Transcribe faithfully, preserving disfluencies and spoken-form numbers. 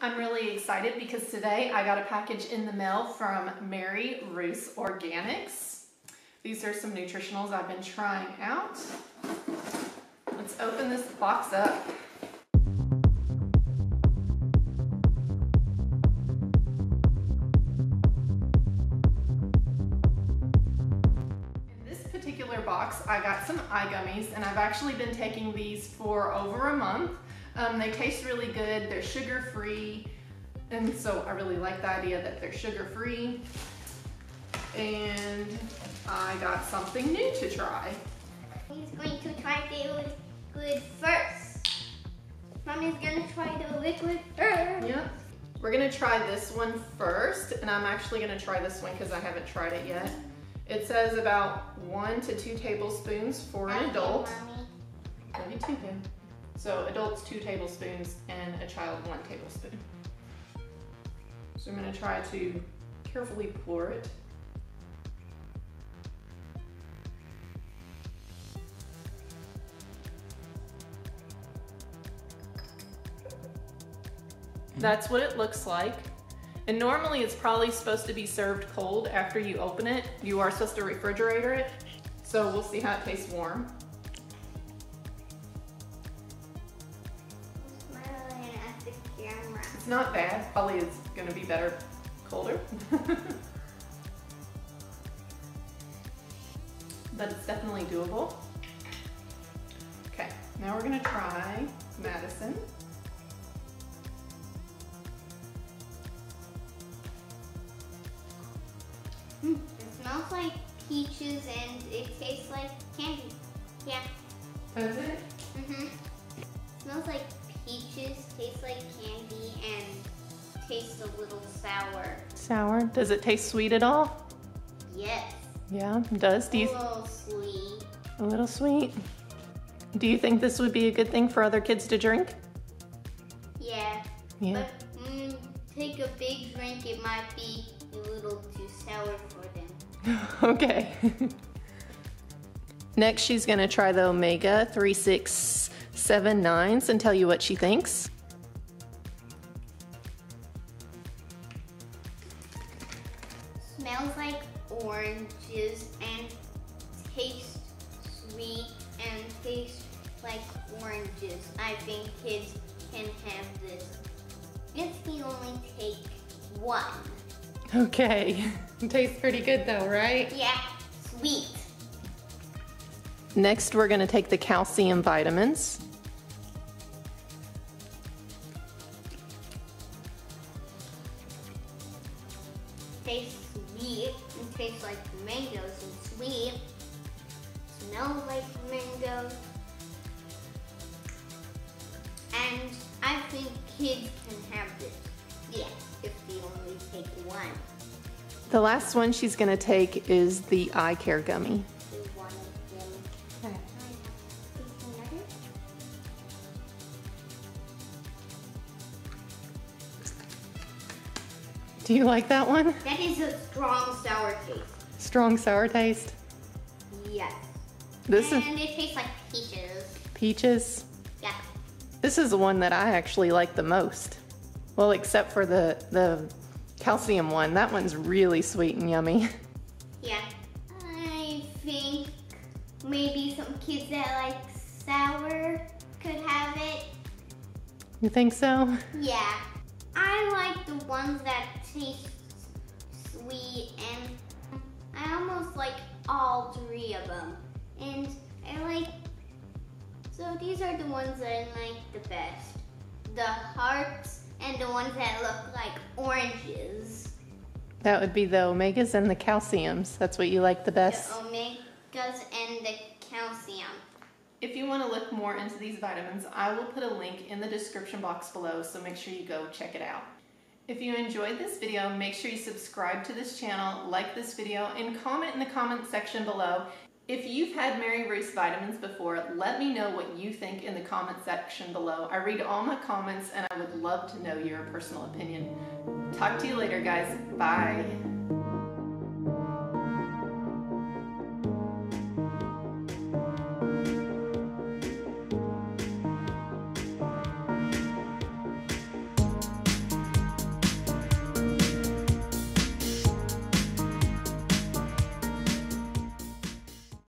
I'm really excited because today I got a package in the mail from MaryRuth's Organics. These are some nutritionals I've been trying out. Let's open this box up. Box, I got some eye gummies, and I've actually been taking these for over a month. Um, they taste really good, they're sugar-free, and so I really like the idea that they're sugar-free. And I got something new to try. He's going to try the liquid first. Mommy's gonna try the liquid first. Yep. We're gonna try this one first, and I'm actually gonna try this one because I haven't tried it yet. It says about one to two tablespoons for an adult. Maybe two can. So adults two tablespoons and a child one tablespoon. So I'm gonna try to carefully pour it. That's what it looks like. And normally it's probably supposed to be served cold after you open it. You are supposed to refrigerate it. So we'll see how it tastes warm. Smiling at the camera. It's not bad. Probably it's gonna be better colder. But it's definitely doable. Okay, now we're gonna try Madison. Mm. It smells like peaches and it tastes like candy. Yeah. Does it? Mm-hmm. It smells like peaches, tastes like candy, and tastes a little sour. Sour? Does it taste sweet at all? Yes. Yeah, it does. Do you... A little sweet. A little sweet. Do you think this would be a good thing for other kids to drink? Yeah. Yeah. But when you take a big drink, it might be a little too sour for them. Okay. Next, she's going to try the Omega three six seven nines and tell you what she thinks. Smells like oranges and tastes sweet and tastes like oranges. I think kids can have this. It's the only take one. Okay, it tastes pretty good though, right? Yeah, sweet. Next, we're gonna take the calcium vitamins. Tastes sweet, it tastes like mangoes and sweet. Smells like mangoes. And I think kids can have this. Yes, if we only take one. The last one she's going to take is the eye care gummy. Okay. Do you like that one? That is a strong sour taste. Strong sour taste? Yes. This and is, it tastes like peaches. Peaches? Yeah. This is the one that I actually like the most. Well, except for the, the calcium one. That one's really sweet and yummy. Yeah. I think maybe some kids that like sour could have it. You think so? Yeah. I like the ones that taste sweet, and I almost like all three of them. And I like, so these are the ones that I like the best. The hearts. And the ones that look like oranges. That would be the omegas and the calciums. That's what you like the best? The omegas and the calcium. If you want to look more into these vitamins, I will put a link in the description box below, so make sure you go check it out. If you enjoyed this video, make sure you subscribe to this channel, like this video, and comment in the comment section below. If you've had MaryRuth's vitamins before, let me know what you think in the comment section below. I read all my comments and I would love to know your personal opinion. Talk to you later, guys. Bye.